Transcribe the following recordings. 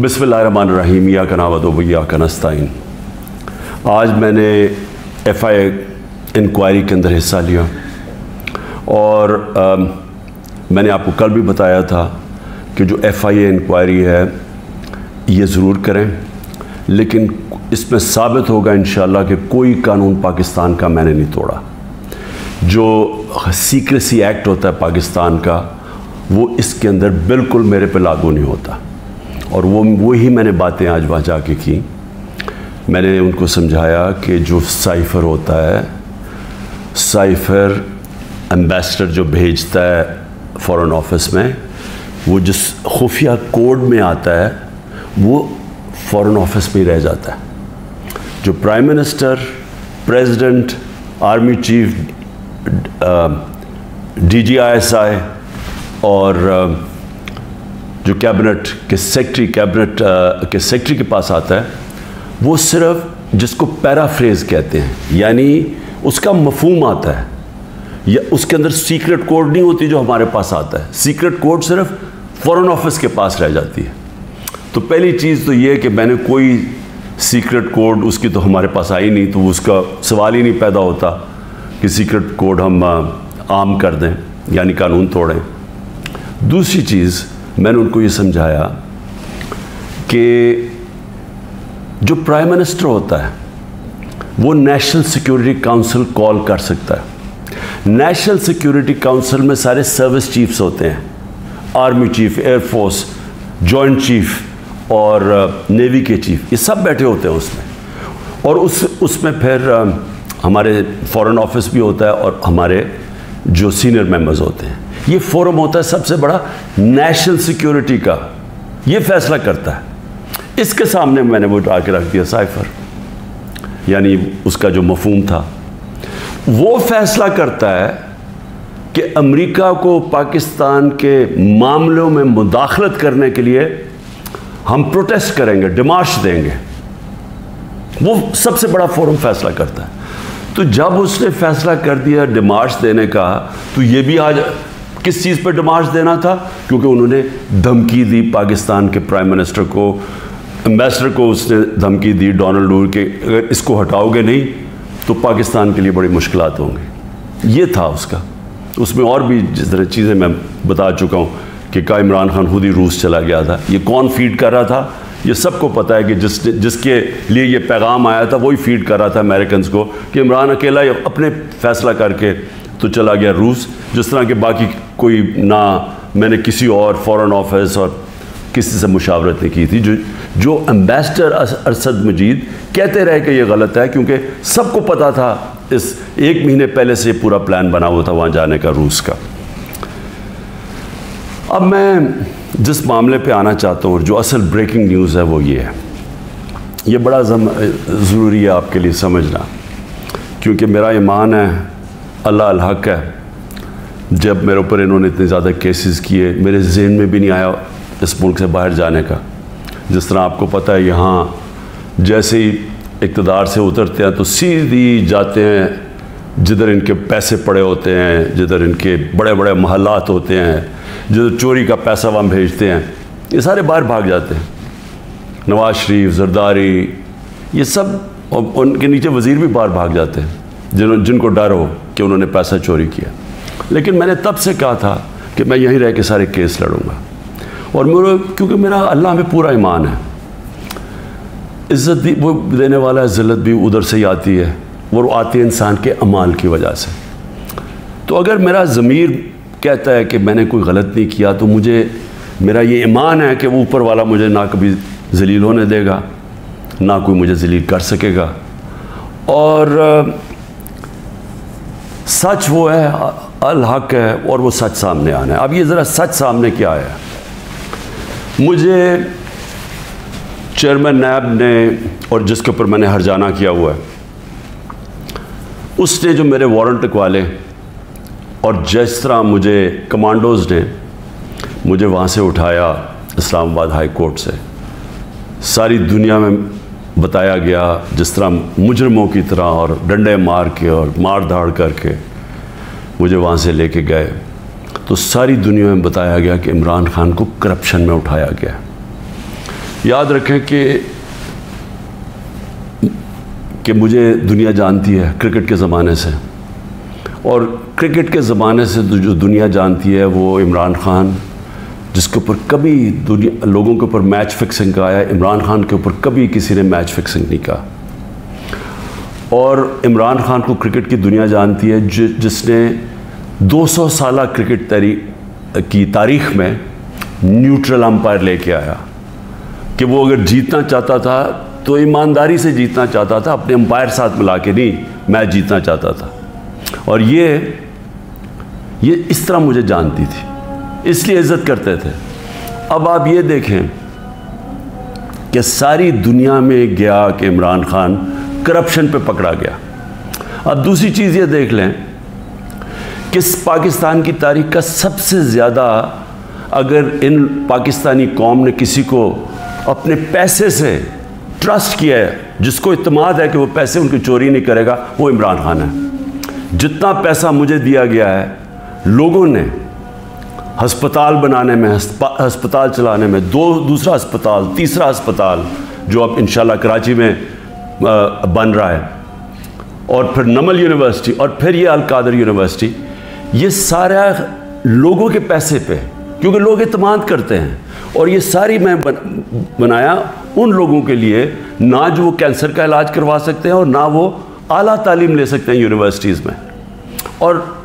बिस्मिल्लाहिर्रहमानिर्रहीम या कनावत वबिया कनस्ताइन। आज मैंने एफआईए इंक्वायरी के अंदर हिस्सा लिया और मैंने आपको कल भी बताया था कि जो एफआईए इंक्वायरी है ये ज़रूर करें, लेकिन इसमें साबित होगा इंशाल्लाह कि कोई कानून पाकिस्तान का मैंने नहीं तोड़ा। जो सीक्रेसी एक्ट होता है पाकिस्तान का, वो इसके अंदर बिल्कुल मेरे पे लागू नहीं होता। और वही मैंने बातें आज वहाँ जाके की। मैंने उनको समझाया कि जो साइफर होता है, साइफर एम्बेसडर जो भेजता है फॉरेन ऑफिस में, वो जिस खुफिया कोड में आता है वो फॉरेन ऑफिस में ही रह जाता है। जो prime minister, president, army chief, DG ISI और जो कैबिनेट के सेक्रेटरी, के पास आता है, वो सिर्फ जिसको पैराफ्रेज कहते हैं, यानी उसका मफहूम आता है, या उसके अंदर सीक्रेट कोड नहीं होती जो हमारे पास आता है। सीक्रेट कोड सिर्फ फॉरेन ऑफिस के पास रह जाती है। तो पहली चीज़ तो ये कि मैंने कोई सीक्रेट कोड, उसकी तो हमारे पास आई नहीं, तो उसका सवाल ही नहीं पैदा होता कि सीक्रेट कोड हम आम कर दें यानी कानून तोड़ें। दूसरी चीज़ मैंने उनको ये समझाया कि जो प्राइम मिनिस्टर होता है वो नेशनल सिक्योरिटी काउंसिल कॉल कर सकता है। नेशनल सिक्योरिटी काउंसिल में सारे सर्विस चीफ्स होते हैं, army chief, air force, joint chief और नेवी के चीफ, ये सब बैठे होते हैं उसमें। और उसमें फिर हमारे फॉरेन ऑफिस भी होता है और हमारे जो सीनियर मेंबर्स होते हैं। ये फोरम होता है सबसे बड़ा नेशनल सिक्योरिटी का, ये फैसला करता है। इसके सामने मैंने वो आके रख दिया साइफर, यानी उसका जो मफहूम था। वो फैसला करता है कि अमेरिका को पाकिस्तान के मामलों में मुदाखलत करने के लिए हम प्रोटेस्ट करेंगे, डिमांड देंगे। वो सबसे बड़ा फोरम फैसला करता है। तो जब उसने फैसला कर दिया डिमांड देने का, तो ये भी आज किस चीज़ पर डिमांड देना था, क्योंकि उन्होंने धमकी दी पाकिस्तान के प्राइम मिनिस्टर को, एम्बेसडर को उसने धमकी दी डोनाल्ड के, अगर इसको हटाओगे नहीं तो पाकिस्तान के लिए बड़ी मुश्किलात होंगी। ये था उसका। उसमें और भी जिस तरह चीज़ें मैं बता चुका हूँ कि का इमरान खान खुद ही रूस चला गया था, ये कौन फीड कर रहा था, ये सबको पता है कि जिसके लिए ये पैगाम आया था वही फीड कर रहा था अमेरिकन को कि इमरान अकेला अपने फैसला करके तो चला गया रूस, जिस तरह के बाकी कोई ना मैंने किसी और फॉरेन ऑफिस और किसी से मुशावरत नहीं की थी। जो एम्बेसडर अरसद मजीद कहते रहे कि ये गलत है, क्योंकि सबको पता था, इस एक महीने पहले से पूरा प्लान बना हुआ था वहाँ जाने का, रूस का। अब मैं जिस मामले पे आना चाहता हूँ और जो असल ब्रेकिंग न्यूज़ है वो ये है। ये बड़ा ज़रूरी है आपके लिए समझना, क्योंकि मेरा ईमान है, अल्लाह अल हक है। जब मेरे ऊपर इन्होंने इतने ज़्यादा केसेस किए, मेरे जहन में भी नहीं आया इस मुल्क से बाहर जाने का। जिस तरह आपको पता है, यहाँ जैसे ही इक़्तिदार से उतरते हैं तो सीधी जाते हैं जिधर इनके पैसे पड़े होते हैं, जिधर इनके बड़े बड़े महलात होते हैं, जिधर चोरी का पैसा वहाँ भेजते हैं, ये सारे बाहर भाग जाते हैं। नवाज शरीफ, जरदारी, ये सब, और उनके नीचे वज़ीर भी बाहर भाग जाते हैं जिनको डर हो कि उन्होंने पैसा चोरी किया। लेकिन मैंने तब से कहा था कि मैं यहीं रह के सारे केस लड़ूंगा, और मेरा, क्योंकि मेरा अल्लाह में पूरा ईमान है। इज़्ज़त वो देने वाला है, ज़िल्लत भी उधर से ही आती है, वो आती है इंसान के अमाल की वजह से। तो अगर मेरा ज़मीर कहता है कि मैंने कोई गलत नहीं किया, तो मुझे, मेरा ये ईमान है कि वो ऊपर वाला मुझे ना कभी जलील होने देगा, ना कोई मुझे जलील कर सकेगा। और सच वो है, अल हक है, और वो सच सामने आना है। अब ये ज़रा सच सामने क्या आया। मुझे चेयरमैन नैब ने, और जिसके ऊपर मैंने हर्जाना किया हुआ है, उसने जो मेरे वारंट निकाले, और जिस तरह मुझे कमांडोज़ ने मुझे वहाँ से उठाया, इस्लामाबाद हाई कोर्ट से, सारी दुनिया में बताया गया जिस तरह मुजरमों की तरह, और डंडे मार के और मार धाड़ करके मुझे वहाँ से लेके गए। तो सारी दुनिया में बताया गया कि इमरान खान को करप्शन में उठाया गया। याद रखें कि मुझे दुनिया जानती है क्रिकेट के ज़माने से, और क्रिकेट के ज़माने से जो दुनिया जानती है वो इमरान खान, जिसके ऊपर कभी दुनिया लोगों के ऊपर मैच फिक्सिंग का आया, इमरान खान के ऊपर कभी किसी ने मैच फिक्सिंग नहीं कहा। और इमरान खान को क्रिकेट की दुनिया जानती है जिसने 200 साल क्रिकेट की तारीख में न्यूट्रल अंपायर लेके आया कि वो अगर जीतना चाहता था तो ईमानदारी से जीतना चाहता था, अपने अंपायर साथ मिला के नहीं, मैच जीतना चाहता था। और ये इस तरह मुझे जानती थी, इसलिए इज्जत करते थे। अब आप ये देखें कि सारी दुनिया में गया कि इमरान खान करप्शन पे पकड़ा गया। अब दूसरी चीज़ ये देख लें कि पाकिस्तान की तारीख का सबसे ज़्यादा अगर इन पाकिस्तानी कौम ने किसी को अपने पैसे से ट्रस्ट किया है, जिसको इत्मीनान है कि वो पैसे उनकी चोरी नहीं करेगा, वो इमरान खान है। जितना पैसा मुझे दिया गया है लोगों ने हस्पताल बनाने में, हस्पताल चलाने में, दूसरा अस्पताल, तीसरा अस्पताल जो अब इंशाल्लाह कराची में बन रहा है, और फिर नमल यूनिवर्सिटी, और फिर ये अल कादर यूनिवर्सिटी, ये सारा लोगों के पैसे पे, क्योंकि लोग इत्मीनान करते हैं। और ये सारी मैं बनाया उन लोगों के लिए ना जो वो कैंसर का इलाज करवा सकते हैं और ना वो आला तालीम ले सकते हैं यूनिवर्सिटीज़ में, और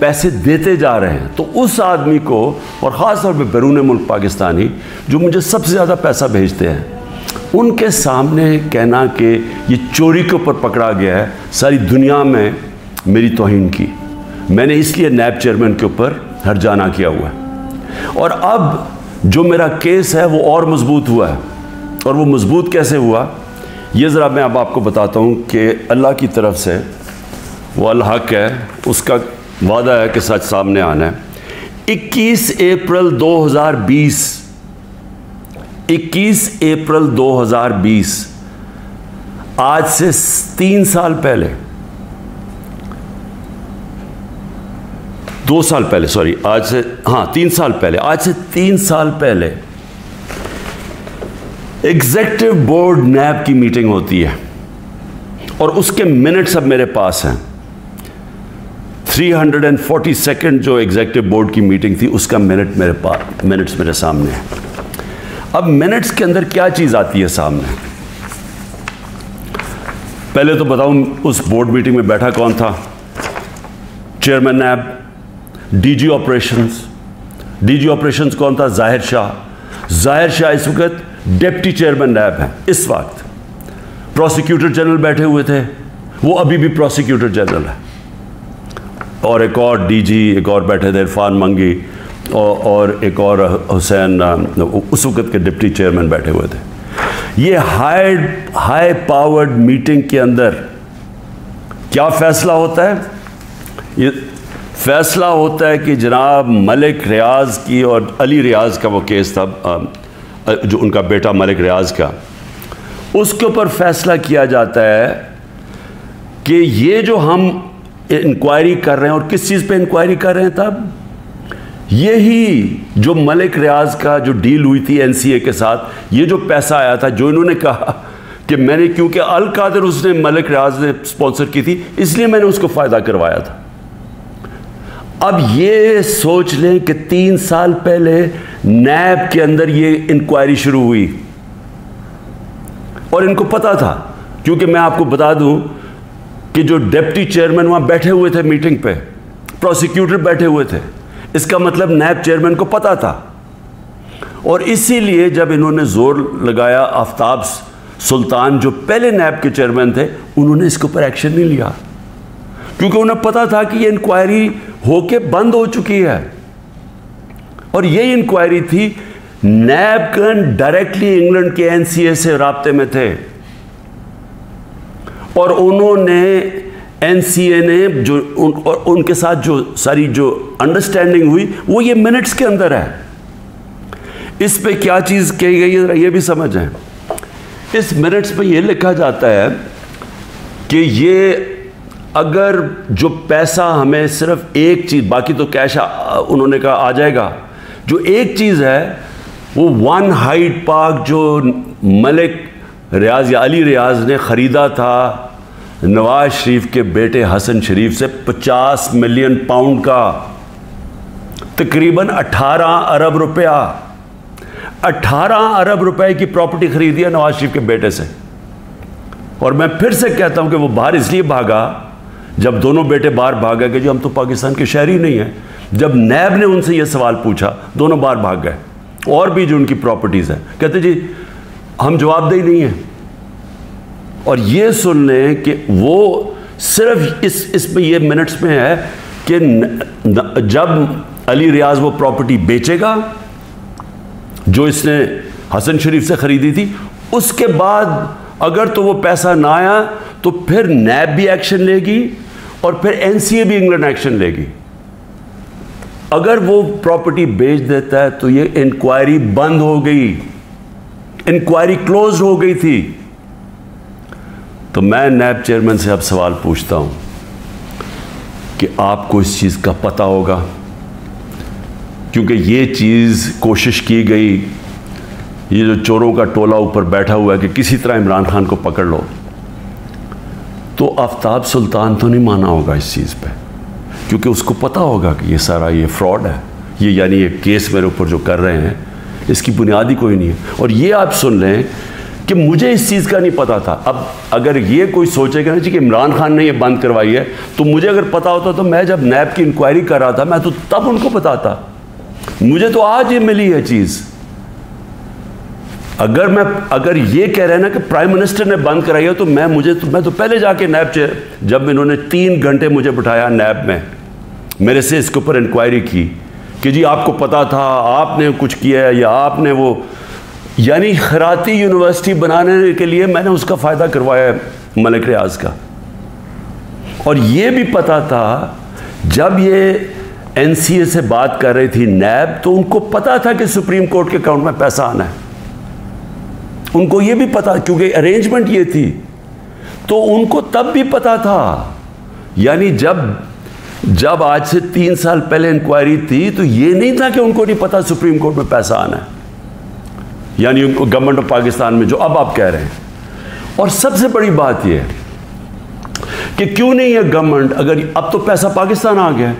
पैसे देते जा रहे हैं। तो उस आदमी को, और ख़ास तौर पर बैरून मुल्क पाकिस्तानी जो मुझे सबसे ज़्यादा पैसा भेजते हैं, उनके सामने कहना कि ये चोरी के ऊपर पकड़ा गया है, सारी दुनिया में मेरी तौहीन की। मैंने इसलिए नैब चेयरमैन के ऊपर हर्जाना किया हुआ है। और अब जो मेरा केस है वो और मजबूत हुआ है, और वो मजबूत कैसे हुआ ये ज़रा मैं अब आपको बताता हूँ कि अल्लाह की तरफ से वो अल हक है, उसका वादा है कि सच सामने आना है। 21 अप्रैल 2020 आज से 3 साल पहले, 2 साल पहले, सॉरी, आज से, हाँ, 3 साल पहले, आज से 3 साल पहले एग्जीक्यूटिव बोर्ड नैब की मीटिंग होती है, और उसके मिनट सब मेरे पास हैं। 342 जो एग्जीक्यूटिव बोर्ड की मीटिंग थी उसका मिनट्स मेरे सामने है। अब मिनट्स के अंदर क्या चीज़ आती है सामने, पहले तो बताऊं उस बोर्ड मीटिंग में बैठा कौन था। चेयरमैन नैब, डीजी ऑपरेशंस कौन था, जाहिर शाह इस वक्त डिप्टी चेयरमैन नैब है। इस वक्त प्रोसिक्यूटर जनरल बैठे हुए थे, वो अभी भी प्रोसिक्यूटर जनरल है, और एक और डीजी, एक और बैठे थे इरफान मंगी, और एक और हुसैन, उस वक्त के डिप्टी चेयरमैन बैठे हुए थे। ये हाई पावर्ड मीटिंग के अंदर क्या फैसला होता है, ये फैसला होता है कि जनाब मलिक रियाज की और अली रियाज का वो केस था, जो उनका बेटा मलिक रियाज का, उसके ऊपर फैसला किया जाता है कि ये जो हम इंक्वायरी कर रहे हैं, और किस चीज़ पे इंक्वायरी कर रहे हैं, तब यही जो मलिक रियाज का जो डील हुई थी एनसीए के साथ, ये जो पैसा आया था, जो इन्होंने कहा कि मैंने, क्योंकि अल कादर उसने, मलिक रियाज ने स्पॉन्सर की थी, इसलिए मैंने उसको फ़ायदा करवाया था। अब ये सोच लें कि 3 साल पहले नैब के अंदर ये इंक्वायरी शुरू हुई, और इनको पता था, क्योंकि मैं आपको बता दूं कि जो डिप्टी चेयरमैन वहां बैठे हुए थे मीटिंग पे, प्रोसिक्यूटर बैठे हुए थे, इसका मतलब नैब चेयरमैन को पता था। और इसीलिए जब इन्होंने जोर लगाया, अफताब सुल्तान जो पहले नैब के चेयरमैन थे, उन्होंने इसके ऊपर एक्शन नहीं लिया, क्योंकि उन्हें पता था कि ये इंक्वायरी होके बंद हो चुकी है। और ये इंक्वायरी थी, नैब डायरेक्टली इंग्लैंड के एनसीए से राब्ते में थे, और उन्होंने एनसीए ने जो उनके साथ जो सारी जो अंडरस्टैंडिंग हुई वो ये मिनट्स के अंदर है। इस पे क्या चीज़ कही गई है ये भी समझें। इस मिनट्स पे ये लिखा जाता है कि ये अगर जो पैसा हमें सिर्फ एक चीज़, बाकी तो कैश उन्होंने कहा आ जाएगा, जो एक चीज़ है वो वन हाइट पार्क जो मलिक रियाज या अली रियाज ने ख़रीदा था नवाज शरीफ के बेटे हसन शरीफ से 50 मिलियन पाउंड का, तकरीबन 18 अरब रुपया, 18 अरब रुपए की प्रॉपर्टी खरीदी है नवाज शरीफ के बेटे से। और मैं फिर से कहता हूं कि वो बाहर इसलिए भागा, जब दोनों बेटे बाहर भाग गए कि जो हम तो पाकिस्तान के शहरी नहीं हैं, जब नैब ने उनसे ये सवाल पूछा दोनों बाहर भाग गए। और भी जो उनकी प्रॉपर्टीज़ हैं, कहते जी हम जवाबदेही नहीं हैं। और ये सुन लें कि वो सिर्फ इसमें ये मिनट्स में है कि जब अली रियाज वो प्रॉपर्टी बेचेगा जो इसने हसन शरीफ से ख़रीदी थी, उसके बाद अगर तो वो पैसा ना आया तो फिर नैब भी एक्शन लेगी और फिर एनसीए भी इंग्लैंड एक्शन लेगी। अगर वो प्रॉपर्टी बेच देता है तो ये इंक्वायरी बंद हो गई, इंक्वायरी क्लोज हो गई थी। तो मैं नैब चेयरमैन से अब सवाल पूछता हूं कि आपको इस चीज़ का पता होगा, क्योंकि ये चीज़ कोशिश की गई, ये जो चोरों का टोला ऊपर बैठा हुआ है कि किसी तरह इमरान खान को पकड़ लो, तो अफताब सुल्तान तो नहीं माना होगा इस चीज़ पे, क्योंकि उसको पता होगा कि ये सारा ये फ्रॉड है, ये यानी ये केस मेरे ऊपर जो कर रहे हैं इसकी बुनियादी कोई नहीं है। और ये आप सुन लें कि मुझे इस चीज़ का नहीं पता था। अब अगर ये कोई सोचेगा ना जी कि इमरान खान ने ये बंद करवाई है, तो मुझे अगर पता होता तो मैं जब नैब की इंक्वायरी कर रहा था मैं तो तब उनको बताता, मुझे तो आज ये मिली है चीज़। अगर ये कह रहे हैं ना कि प्राइम मिनिस्टर ने बंद कराई है, तो मैं तो पहले जाके नैब जब इन्होंने 3 घंटे मुझे बिठाया नैब में, मेरे से इसके ऊपर इंक्वायरी की कि जी आपको पता था, आपने कुछ किया है, या आपने वो यानी खराती यूनिवर्सिटी बनाने के लिए मैंने उसका फ़ायदा करवाया है मलिक रियाज का। और ये भी पता था, जब ये एनसीए से बात कर रही थी नैब, तो उनको पता था कि सुप्रीम कोर्ट के अकाउंट में पैसा आना है, उनको ये भी पता, क्योंकि अरेंजमेंट ये थी, तो उनको तब भी पता था। यानी जब आज से 3 साल पहले इंक्वायरी थी तो ये नहीं था कि उनको नहीं पता सुप्रीम कोर्ट में पैसा आना है, यानी गवर्नमेंट ऑफ पाकिस्तान में जो अब आप कह रहे हैं। और सबसे बड़ी बात यह कि क्यों नहीं है गवर्नमेंट, अगर अब तो पैसा पाकिस्तान आ गया,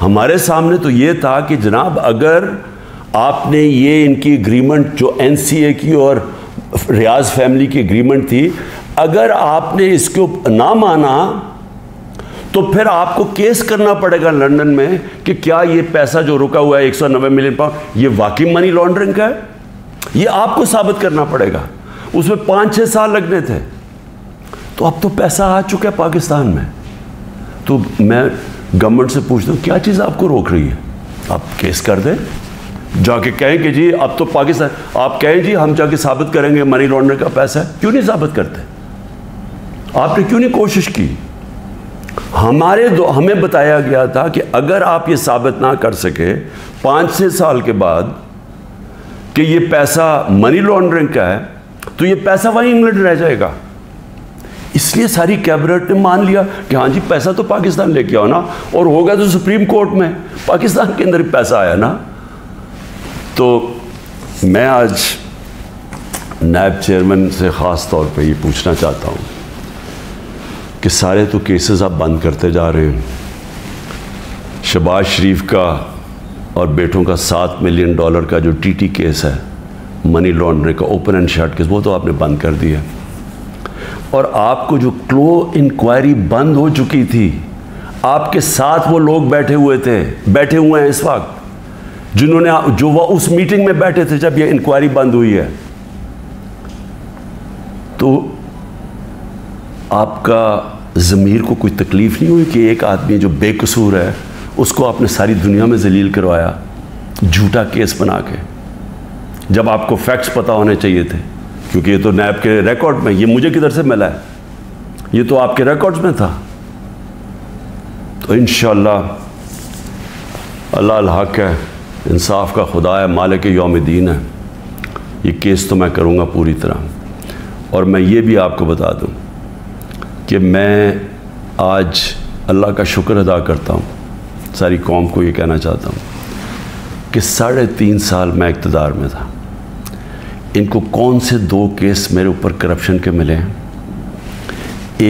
हमारे सामने तो ये था कि जनाब अगर आपने ये इनकी एग्रीमेंट जो एनसीए की और रियाज फैमिली की एग्रीमेंट थी, अगर आपने इसके ना माना तो फिर आपको केस करना पड़ेगा लंदन में कि क्या ये पैसा जो रुका हुआ है 190 मिलियन पाउंड ये वाकई मनी लॉन्ड्रिंग का है, ये आपको साबित करना पड़ेगा, उसमें 5-6 साल लगने थे। तो अब तो पैसा आ चुका है पाकिस्तान में, तो मैं गवर्नमेंट से पूछता हूँ क्या चीज़ आपको रोक रही है? आप केस कर दें, जाके कहें कि जी अब तो पाकिस्तान, आप कहें जी हम जाके साबित करेंगे मनी लॉन्ड्रिंग का पैसा है, क्यों नहीं साबित करते? आपने क्यों नहीं कोशिश की? हमें बताया गया था कि अगर आप ये साबित ना कर सके 5-6 साल के बाद कि ये पैसा मनी लॉन्ड्रिंग का है, तो ये पैसा वहीं इंग्लैंड रह जाएगा। इसलिए सारी कैबिनेट ने मान लिया कि हाँ जी पैसा तो पाकिस्तान लेके आओ ना, और होगा तो सुप्रीम कोर्ट में, पाकिस्तान के अंदर ही पैसा आया ना। तो मैं आज नायब चेयरमैन से ख़ास तौर पे ये पूछना चाहता हूँ कि सारे तो केसेस आप बंद करते जा रहे हैं, शहबाज शरीफ का और बेटों का $7 मिलियन का जो टीटी केस है मनी लॉन्ड्रिंग का ओपन एंड शट केस, वो तो आपने बंद कर दिया। और आपको जो क्लो इंक्वायरी बंद हो चुकी थी, आपके साथ वो लोग बैठे हुए हैं इस वक्त, जो वह उस मीटिंग में बैठे थे जब ये इंक्वायरी बंद हुई है। तो आपका ज़मीर को कोई तकलीफ नहीं हुई कि एक आदमी जो बेकसूर है उसको आपने सारी दुनिया में जलील करवाया झूठा केस बना के, जब आपको फैक्ट्स पता होने चाहिए थे, क्योंकि ये तो नैब के रिकॉर्ड में, ये मुझे किधर से मिला है, ये तो आपके रिकॉर्ड्स में था। तो इंशाअल्लाह, अल्लाह अल-हक है, इंसाफ का खुदा है, मालिक यौमिद्दीन है, ये केस तो मैं करूँगा पूरी तरह। और मैं ये भी आपको बता दूँ कि मैं आज अल्लाह का शुक्र अदा करता हूँ, सारी कौम को ये कहना चाहता हूँ कि 3.5 साल मैं इक़्तिदार में था। इनको कौन से दो केस मेरे ऊपर करप्शन के मिले हैं।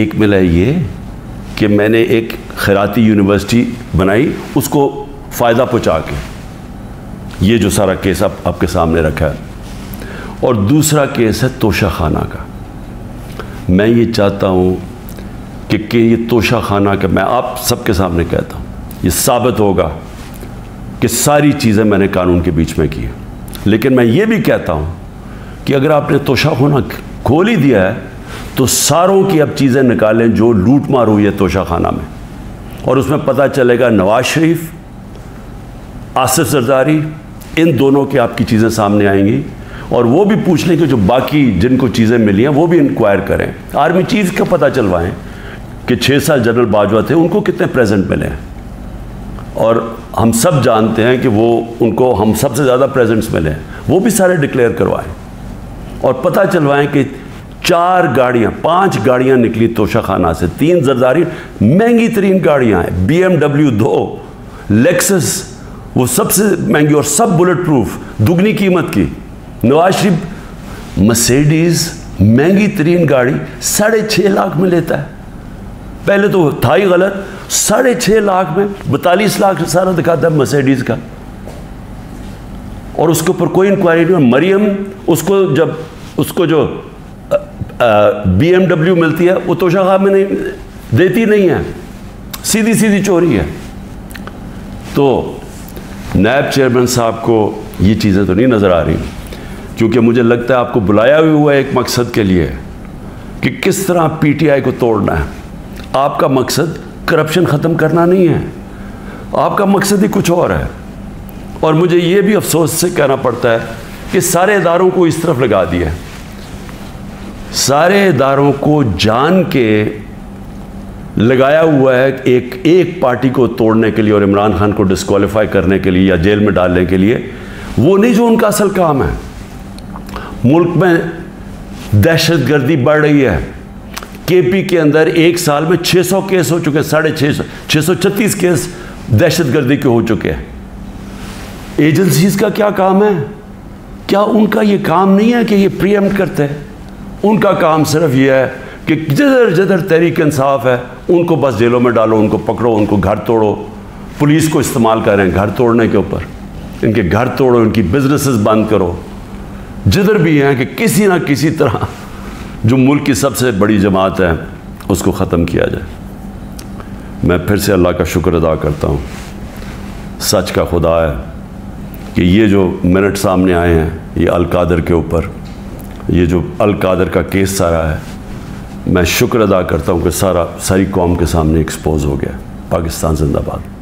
एक मिला ये कि मैंने एक खैराती यूनिवर्सिटी बनाई उसको फ़ायदा पहुंचा के, ये जो सारा केस आपके सामने रखा है। और दूसरा केस है तोशाखाना का। मैं ये चाहता हूँ कि ये तोशाखाना का मैं आप सबके सामने कहता हूँ, ये साबित होगा कि सारी चीज़ें मैंने कानून के बीच में की है। लेकिन मैं ये भी कहता हूँ कि अगर आपने तोशाखाना खोल ही दिया है तो सारों की अब चीज़ें निकालें जो लूट मार हुई है तोशाखाना में, और उसमें पता चलेगा नवाज शरीफ, आसिफ जरदारी, इन दोनों की आपकी चीज़ें सामने आएंगी। और वो भी पूछ लें कि जो बाकी जिनको चीज़ें मिली हैं वो भी इंक्वायर करें। आर्मी चीफ का पता चलवाएं कि 6 साल जनरल बाजवा थे, उनको कितने प्रेजेंट मिले हैं, और हम सब जानते हैं कि वो उनको हम सबसे ज़्यादा प्रेजेंट्स मिले हैं, वो भी सारे डिक्लेयर करवाएँ। और पता चलवाएँ कि 4 गाड़ियाँ 5 गाड़ियाँ निकली तोशाखाना से, 3 जरदारी, महंगी तरीन गाड़ियाँ हैं, BMW 2 लेक्सस, वो सबसे महंगी और सब बुलेट प्रूफ, दुगनी कीमत की। नवाज शरीफ मर्सिडीज़ महंगी तरीन गाड़ी 6.5 लाख में लेता है। पहले तो था ही गलत, 6.5 लाख में 42 लाख सारा दिखाता है मर्सिडीज़ का, और उसके ऊपर कोई इंक्वायरी नहीं। मरियम, उसको जो BMW मिलती है वो तोशाखा में नहीं देती, नहीं है, सीधी सीधी चोरी है। तो नैब चेयरमैन साहब को ये चीज़ें तो नहीं नज़र आ रही, क्योंकि मुझे लगता है आपको बुलाया भी हुआ है एक मकसद के लिए कि किस तरह PTI को तोड़ना है। आपका मकसद करप्शन ख़त्म करना नहीं है, आपका मकसद ही कुछ और है। और मुझे ये भी अफसोस से कहना पड़ता है कि सारे इदारों को इस तरफ लगा दिया है, सारे इदारों को जान के लगाया हुआ है एक एक पार्टी को तोड़ने के लिए और इमरान खान को डिस्क्वालीफाई करने के लिए या जेल में डालने के लिए। वो नहीं जो उनका असल काम है। मुल्क में दहशतगर्दी बढ़ रही है। KP के अंदर 1 साल में 600 केस हो चुके हैं, 636 केस दहशतगर्दी के हो चुके हैं। एजेंसीज़ का क्या काम है? क्या उनका ये काम नहीं है कि ये प्रीएम्प्ट करते हैं? उनका काम सिर्फ यह है कि जिधर जिधर तहरीक इंसाफ है उनको बस जेलों में डालो, उनको पकड़ो, उनको घर तोड़ो। पुलिस को इस्तेमाल कर रहे हैं घर तोड़ने के ऊपर, इनके घर तोड़ो, इनकी बिजनेसेस बंद करो। जिधर भी हैं कि किसी ना किसी तरह जो मुल्क की सबसे बड़ी जमात है उसको ख़त्म किया जाए। मैं फिर से अल्लाह का शुक्र अदा करता हूँ, सच का खुदा है कि ये जो मिनट सामने आए हैं, ये अल कादर के ऊपर, ये जो अल कादर का केस सारा है, मैं शुक्र अदा करता हूँ कि सारी कौम के सामने एक्सपोज हो गया। पाकिस्तान जिंदाबाद।